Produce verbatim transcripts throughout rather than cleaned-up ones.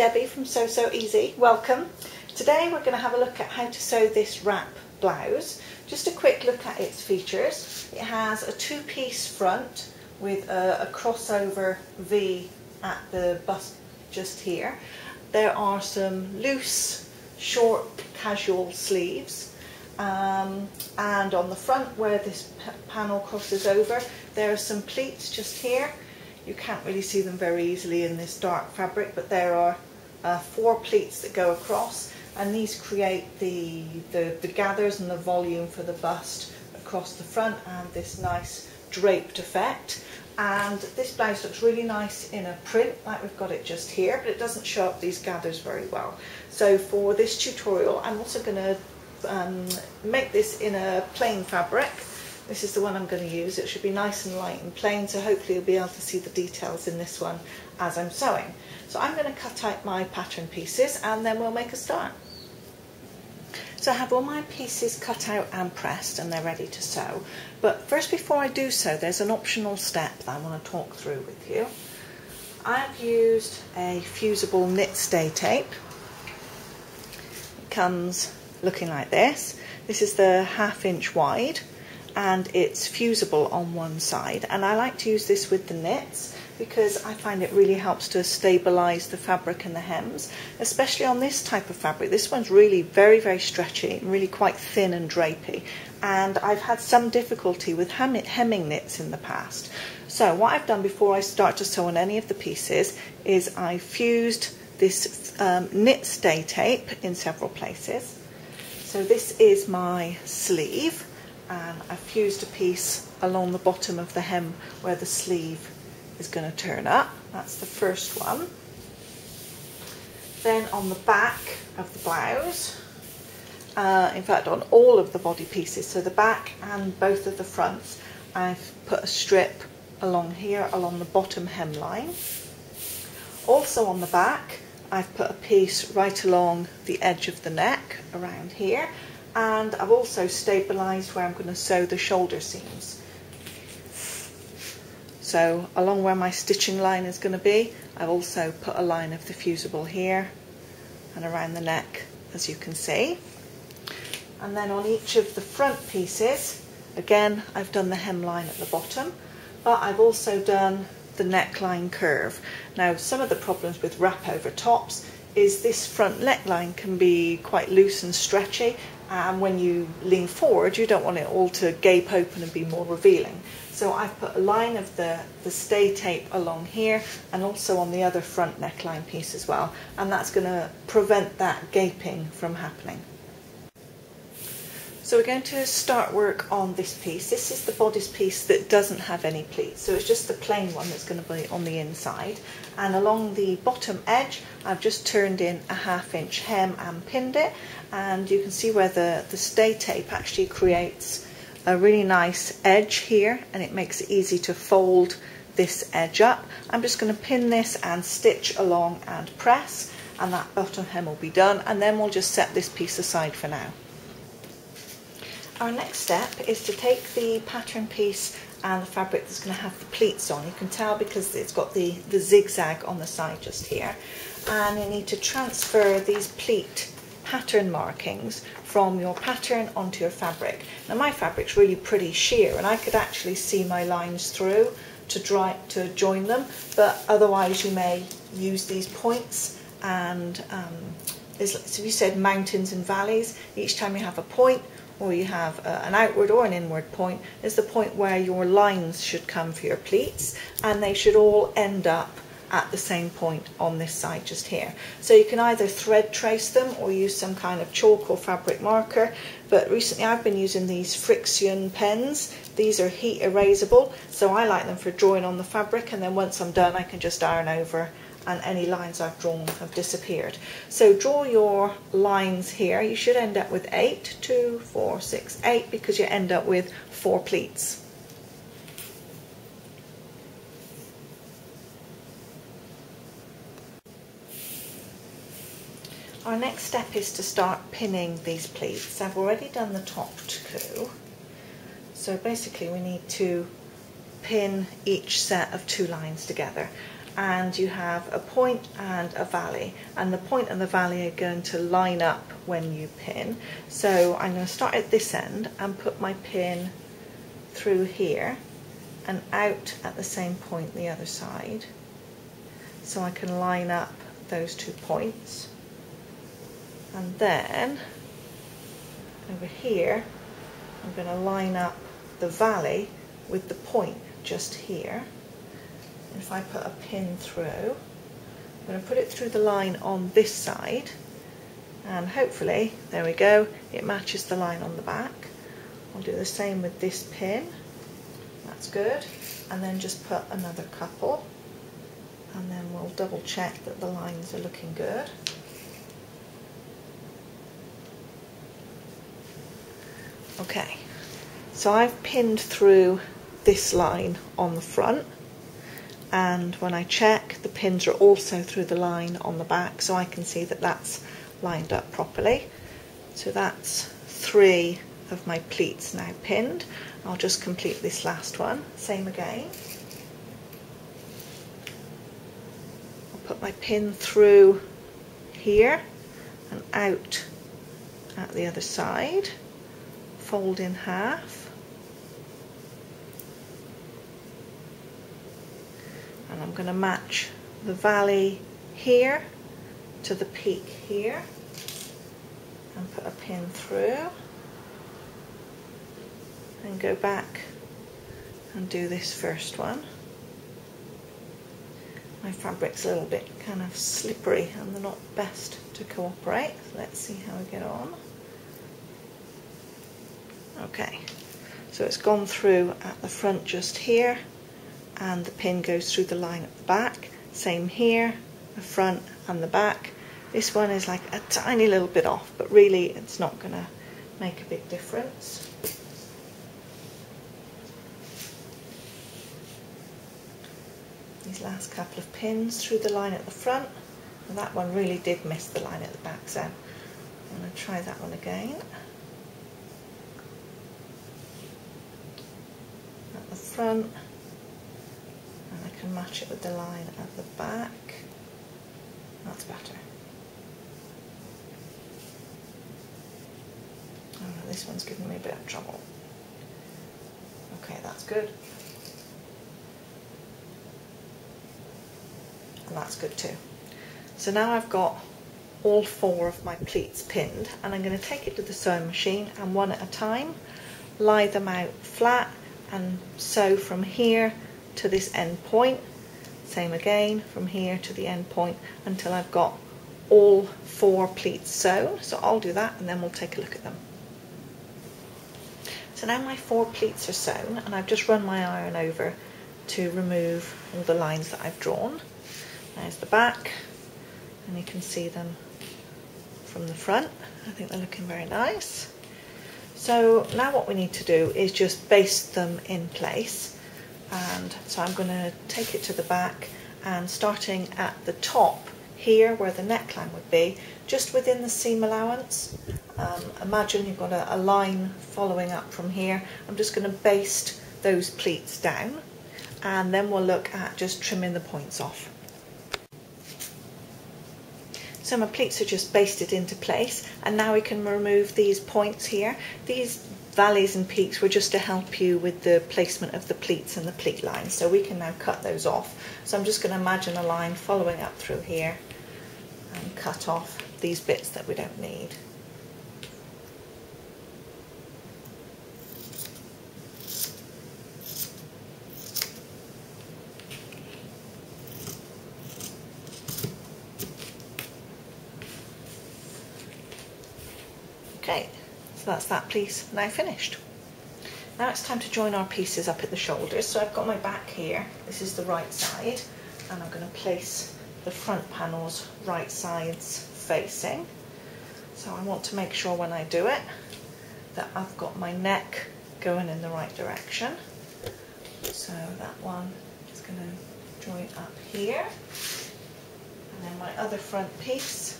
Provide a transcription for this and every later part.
Debbie from So Sew Easy. Welcome. Today we're going to have a look at how to sew this wrap blouse. Just a quick look at its features. It has a two-piece front with a, a crossover V at the bust just here. There are some loose, short, casual sleeves. Um, and on the front where this panel crosses over, there are some pleats just here. You can't really see them very easily in this dark fabric, but there are uh, four pleats that go across, and these create the, the, the gathers and the volume for the bust across the front and this nice draped effect. And this blouse looks really nice in a print, like we've got it just here, but it doesn't show up these gathers very well. So for this tutorial, I'm also going to um, make this in a plain fabric. This is the one I'm going to use. It should be nice and light and plain, so hopefully you'll be able to see the details in this one as I'm sewing. So I'm going to cut out my pattern pieces and then we'll make a start. So I have all my pieces cut out and pressed and they're ready to sew. But first, before I do so, there's an optional step that I want to talk through with you. I've used a fusible knit stay tape. It comes looking like this. This is the half inch wide, and it's fusible on one side, and I like to use this with the knits because I find it really helps to stabilise the fabric and the hems, especially on this type of fabric. This one's really very very stretchy and really quite thin and drapey, and I've had some difficulty with hem hemming knits in the past. So what I've done before I start to sew on any of the pieces is I fused this um, knit stay tape in several places. So this is my sleeve, and I've fused a piece along the bottom of the hem where the sleeve is going to turn up. That's the first one. Then on the back of the blouse, uh, in fact on all of the body pieces, so the back and both of the fronts, I've put a strip along here along the bottom hemline. Also on the back, I've put a piece right along the edge of the neck around here, and I've also stabilised where I'm going to sew the shoulder seams. So along where my stitching line is going to be, I've also put a line of the fusible here and around the neck, as you can see. And then on each of the front pieces, again I've done the hemline at the bottom, but I've also done the neckline curve. Now, some of the problems with wrap over tops is this front neckline can be quite loose and stretchy, and when you lean forward you don't want it all to gape open and be more revealing. So I've put a line of the, the stay tape along here and also on the other front neckline piece as well, and that's going to prevent that gaping from happening. So we're going to start work on this piece. This is the bodice piece that doesn't have any pleats, so it's just the plain one that's going to be on the inside. And along the bottom edge, I've just turned in a half inch hem and pinned it. And you can see where the, the stay tape actually creates a really nice edge here, and it makes it easy to fold this edge up. I'm just going to pin this and stitch along and press, and that bottom hem will be done. And then we'll just set this piece aside for now. Our next step is to take the pattern piece and the fabric that's going to have the pleats on. You can tell because it's got the, the zigzag on the side just here. And you need to transfer these pleat pattern markings from your pattern onto your fabric. Now, my fabric's really pretty sheer and I could actually see my lines through to, dry, to join them, but otherwise you may use these points and um, it's, if you said mountains and valleys, each time you have a point or you have uh, an outward or an inward point, is the point where your lines should come for your pleats, and they should all end up at the same point on this side just here. So you can either thread trace them or use some kind of chalk or fabric marker, but recently I've been using these Frixion pens. These are heat erasable, so I like them for drawing on the fabric, and then once I'm done I can just iron over and any lines I've drawn have disappeared. So draw your lines here. You should end up with eight, two, four, six, eight, because you end up with four pleats. Our next step is to start pinning these pleats. I've already done the top two, so basically we need to pin each set of two lines together. and you have a point and a valley, and the point and the valley are going to line up when you pin. So I'm going to start at this end and put my pin through here and out at the same point the other side, so I can line up those two points. And then over here I'm going to line up the valley with the point just here. If I put a pin through, I'm going to put it through the line on this side, and hopefully, there we go, it matches the line on the back. I'll do the same with this pin, that's good, and then just put another couple, and then we'll double check that the lines are looking good. Okay, so I've pinned through this line on the front, and when I check, the pins are also through the line on the back, so I can see that that's lined up properly. So that's three of my pleats now pinned. I'll just complete this last one, same again. I'll put my pin through here and out at the other side, fold in half. And I'm going to match the valley here to the peak here and put a pin through and go back and do this first one. My fabric's a little bit kind of slippery and they're not best to cooperate. Let's see how we get on. Okay, so it's gone through at the front just here, and the pin goes through the line at the back, same here, the front and the back. This one is like a tiny little bit off, but really it's not going to make a big difference. These last couple of pins through the line at the front, and that one really did miss the line at the back, so I'm going to try that one again. At the front. And I can match it with the line at the back. That's better. Oh, this one's giving me a bit of trouble. Okay, that's good. And that's good too. So now I've got all four of my pleats pinned, and I'm going to take it to the sewing machine and one at a time, lie them out flat and sew from here to this end point, same again from here to the end point, until I've got all four pleats sewn. So I'll do that and then we'll take a look at them. So now my four pleats are sewn, and I've just run my iron over to remove all the lines that I've drawn. There's the back, and you can see them from the front. I think they're looking very nice. So now what we need to do is just baste them in place. And so I'm going to take it to the back, and starting at the top here where the neckline would be, just within the seam allowance, um, imagine you've got a, a line following up from here. I'm just going to baste those pleats down, and then we'll look at just trimming the points off. So my pleats are just basted into place, and now we can remove these points here. These valleys and peaks were just to help you with the placement of the pleats and the pleat lines, so we can now cut those off. So I'm just going to imagine a line following up through here and cut off these bits that we don't need. Okay. So that's that piece now finished. Now it's time to join our pieces up at the shoulders. So I've got my back here, this is the right side, and I'm going to place the front panels right sides facing. So I want to make sure when I do it that I've got my neck going in the right direction. So that one is going to join up here, and then my other front piece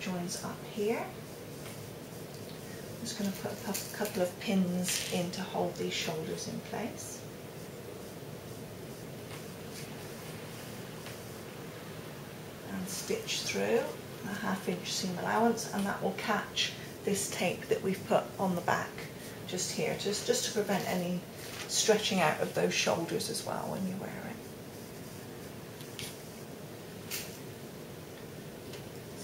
joins up here. I'm just going to put a couple of pins in to hold these shoulders in place. stitch through a half inch seam allowance, and that will catch this tape that we've put on the back just here, just, just to prevent any stretching out of those shoulders as well when you wear it.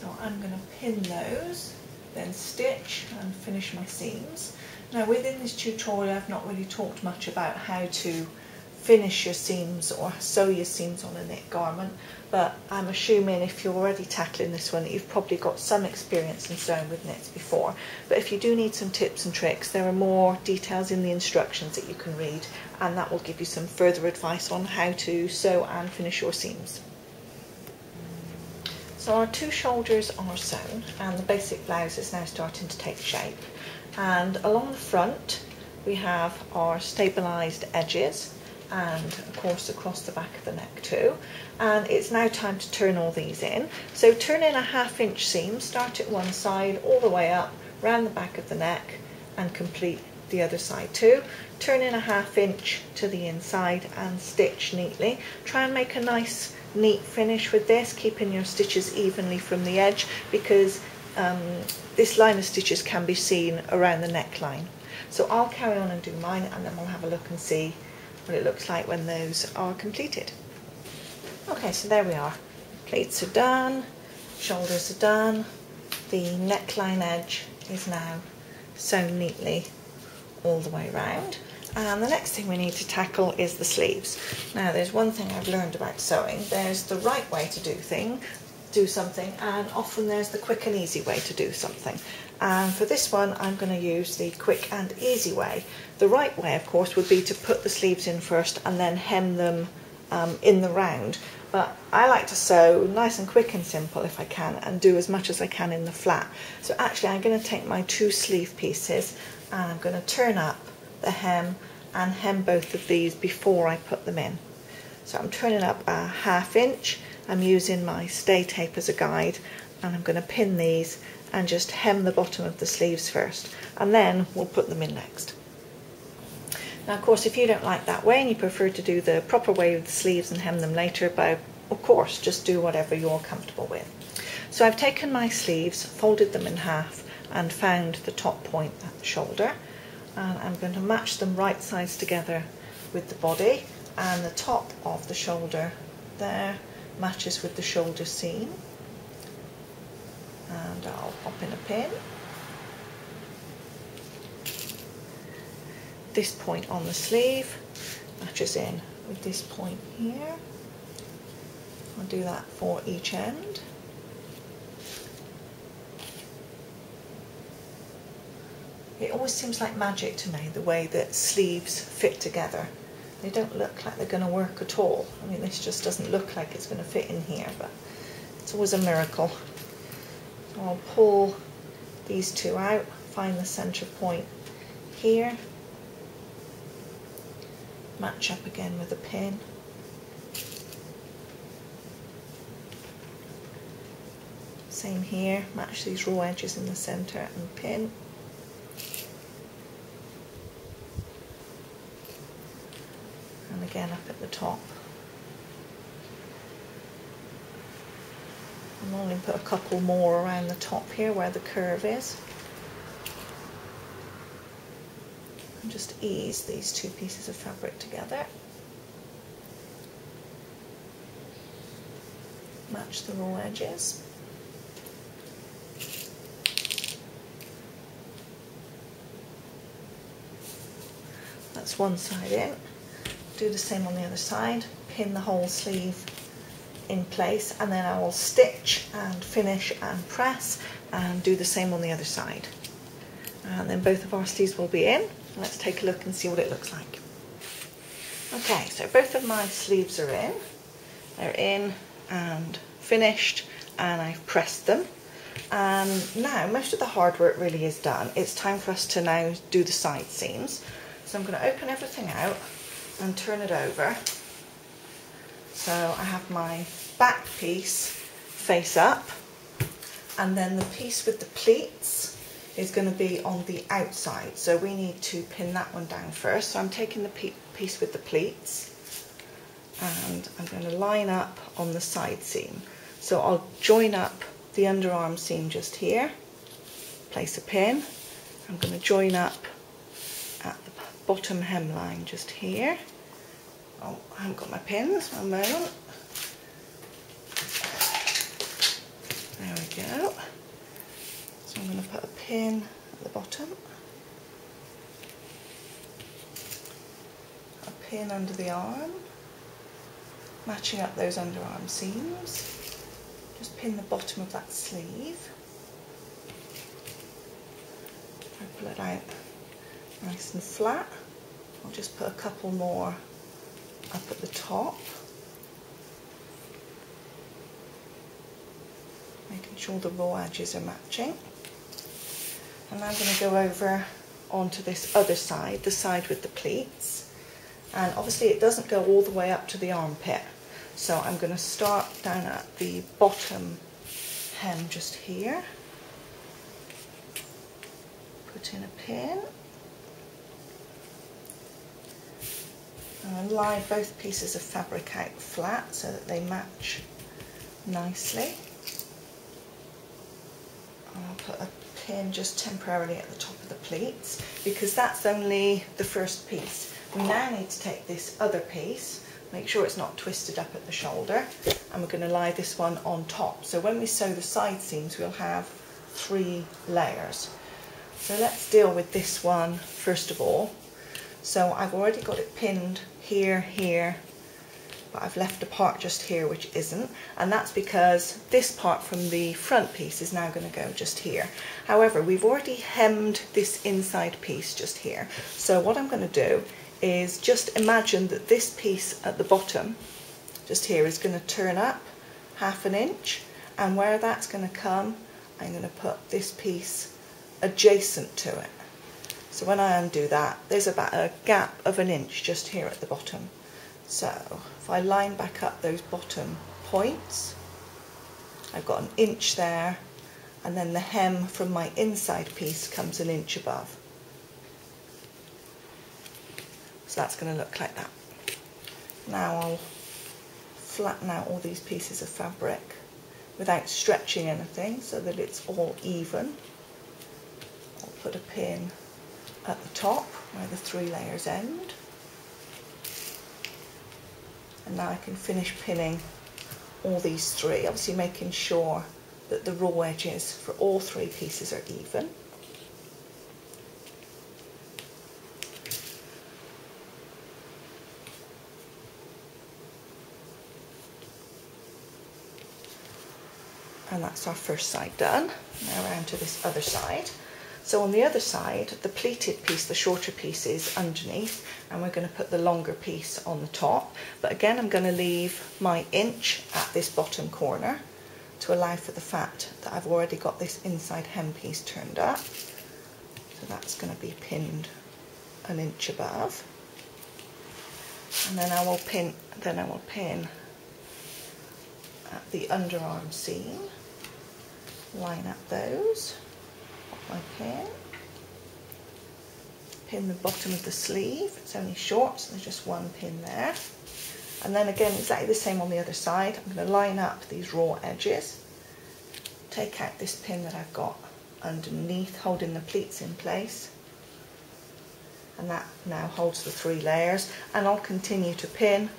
So I'm going to pin those, then stitch and finish my seams. Now within this tutorial I've not really talked much about how to finish your seams or sew your seams on a knit garment, but I'm assuming if you're already tackling this one that you've probably got some experience in sewing with knits before. But if you do need some tips and tricks, there are more details in the instructions that you can read, and that will give you some further advice on how to sew and finish your seams. So our two shoulders are sewn and the basic blouse is now starting to take shape, and along the front we have our stabilised edges, and of course across the back of the neck too. And it's now time to turn all these in. So turn in a half inch seam, start at one side all the way up round the back of the neck and complete the other side too. Turn in a half inch to the inside and stitch neatly. Try and make a nice neat finish with this, keeping your stitches evenly from the edge, because um, this line of stitches can be seen around the neckline. So I'll carry on and do mine, and then we'll have a look and see what it looks like when those are completed. Okay, so there we are. Pleats are done, shoulders are done, the neckline edge is now sewn neatly all the way round. And the next thing we need to tackle is the sleeves. Now there's one thing I've learned about sewing, there's the right way to do thing, do something, and often there's the quick and easy way to do something. And for this one I'm going to use the quick and easy way. The right way of course would be to put the sleeves in first and then hem them um, in the round, but I like to sew nice and quick and simple if I can, and do as much as I can in the flat. So actually I'm going to take my two sleeve pieces and I'm going to turn up the hem and hem both of these before I put them in. So I'm turning up a half inch, I'm using my stay tape as a guide, and I'm going to pin these and just hem the bottom of the sleeves first, and then we'll put them in next. Now of course if you don't like that way and you prefer to do the proper way with the sleeves and hem them later, but of course just do whatever you're comfortable with. So I've taken my sleeves, folded them in half and found the top point at the shoulder, and I'm going to match them right sides together with the body, and the top of the shoulder there matches with the shoulder seam. And I'll pop in a pin. This point on the sleeve matches in with this point here. I'll do that for each end. It always seems like magic to me, the way that sleeves fit together. They don't look like they're going to work at all. I mean, this just doesn't look like it's going to fit in here, but it's always a miracle. I'll pull these two out, find the centre point here, match up again with a pin, same here, match these raw edges in the centre and pin, and again up at the top. I'm only put a couple more around the top here where the curve is, and just ease these two pieces of fabric together. Match the raw edges. That's one side in. Do the same on the other side. Pin the whole sleeve in place, and then I will stitch and finish and press and do the same on the other side, and then both of our sleeves will be in. Let's take a look and see what it looks like. Okay, so both of my sleeves are in, they're in and finished, and I've pressed them, and now most of the hard work really is done. It's time for us to now do the side seams. So I'm going to open everything out and turn it over. So I have my back piece face up, and then the piece with the pleats is going to be on the outside. So we need to pin that one down first. So I'm taking the piece with the pleats and I'm going to line up on the side seam. So I'll join up the underarm seam just here, place a pin. I'm going to join up at the bottom hemline just here. Oh, I haven't got my pins, one moment. There we go. So I'm going to put a pin at the bottom, a pin under the arm, matching up those underarm seams. Just pin the bottom of that sleeve. I pull it out nice and flat. I'll just put a couple more up at the top, making sure the raw edges are matching. And I'm going to go over onto this other side, the side with the pleats. And obviously it doesn't go all the way up to the armpit. So I'm going to start down at the bottom hem just here. Put in a pin. And then lie both pieces of fabric out flat so that they match nicely. And I'll put a pin just temporarily at the top of the pleats because that's only the first piece. We now need to take this other piece, make sure it's not twisted up at the shoulder, and we're going to lie this one on top. So when we sew the side seams, we'll have three layers. So let's deal with this one first of all. So I've already got it pinned here, here, but I've left a part just here which isn't, and that's because this part from the front piece is now going to go just here. However, we've already hemmed this inside piece just here. So what I'm going to do is just imagine that this piece at the bottom just here is going to turn up half an inch, and where that's going to come, I'm going to put this piece adjacent to it. So when I undo that, there's about a gap of an inch just here at the bottom. So if I line back up those bottom points, I've got an inch there, and then the hem from my inside piece comes an inch above. So that's going to look like that. Now I'll flatten out all these pieces of fabric without stretching anything so that it's all even. I'll put a pin at the top where the three layers end. And now I can finish pinning all these three, obviously making sure that the raw edges for all three pieces are even. And that's our first side done. Now around to this other side. So on the other side, the pleated piece, the shorter piece, is underneath, and we're going to put the longer piece on the top. But again, I'm going to leave my inch at this bottom corner to allow for the fact that I've already got this inside hem piece turned up. So that's going to be pinned an inch above. And then I will pin, then I will pin at the underarm seam. Line up those, pop my pin, pin the bottom of the sleeve. It's only short, so there's just one pin there. And then again, exactly the same on the other side. I'm going to line up these raw edges, take out this pin that I've got underneath, holding the pleats in place. And that now holds the three layers, and I'll continue to pin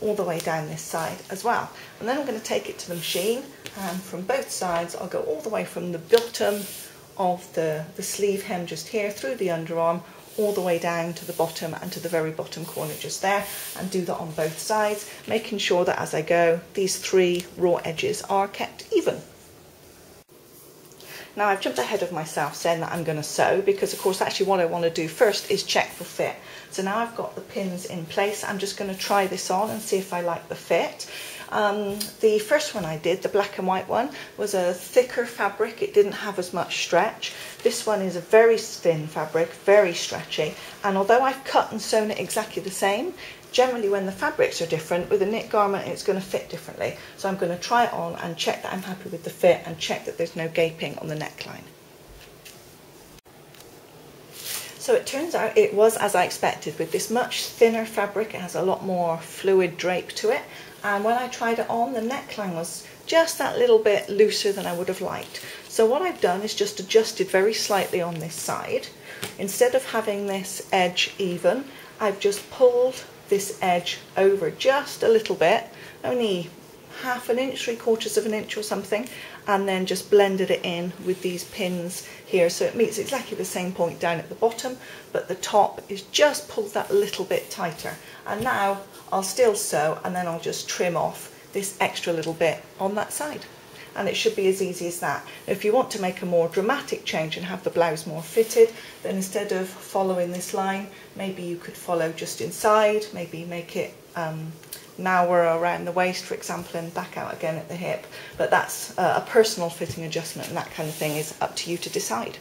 all the way down this side as well. And then I'm going to take it to the machine, and from both sides I'll go all the way from the bottom of the, the sleeve hem just here through the underarm all the way down to the bottom and to the very bottom corner just there, and do that on both sides, making sure that as I go these three raw edges are kept even. Now I've jumped ahead of myself saying that I'm going to sew, because of course actually what I want to do first is check for fit. So now I've got the pins in place, I'm just going to try this on and see if I like the fit. Um, the first one I did, the black and white one, was a thicker fabric, it didn't have as much stretch. This one is a very thin fabric, very stretchy, and although I've cut and sewn it exactly the same, generally when the fabrics are different, with a knit garment it's going to fit differently. So I'm going to try it on and check that I'm happy with the fit and check that there's no gaping on the neckline. So it turns out it was as I expected. With this much thinner fabric, it has a lot more fluid drape to it. And when I tried it on, the neckline was just that little bit looser than I would have liked. So what I've done is just adjusted very slightly on this side. Instead of having this edge even, I've just pulled this edge over just a little bit, only half an inch, three quarters of an inch or something, and then just blended it in with these pins here, so it meets exactly the same point down at the bottom, but the top is just pulled that little bit tighter. And now I'll still sew, and then I'll just trim off this extra little bit on that side, and it should be as easy as that. If you want to make a more dramatic change and have the blouse more fitted, then instead of following this line, maybe you could follow just inside, maybe make it um, narrower around the waist, for example, and back out again at the hip. But that's uh, a personal fitting adjustment, and that kind of thing is up to you to decide.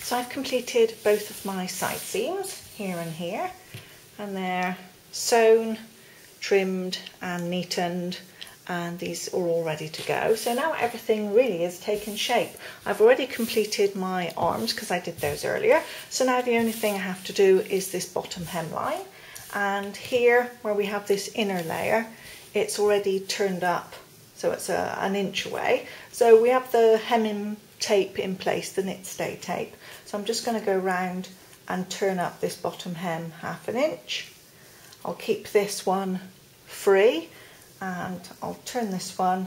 So I've completed both of my side seams, here and here, and they're sewn, trimmed and neatened, and these are all ready to go. So now everything really is taken shape. I've already completed my arms because I did those earlier, so now the only thing I have to do is this bottom hemline, and here where we have this inner layer, it's already turned up, so it's a, an inch away. So we have the hemming tape in place, the knit stay tape, so I'm just going to go round and turn up this bottom hem half an inch. I'll keep this one free, and I'll turn this one,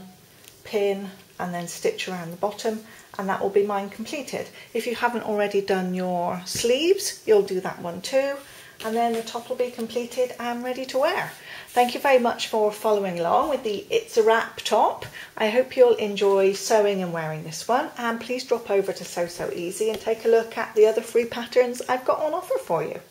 pin, and then stitch around the bottom, and that will be mine completed. If you haven't already done your sleeves, you'll do that one too, and then the top will be completed and ready to wear. Thank you very much for following along with the It's a Wrap top. I hope you'll enjoy sewing and wearing this one, and please drop over to So Sew Easy and take a look at the other free patterns I've got on offer for you.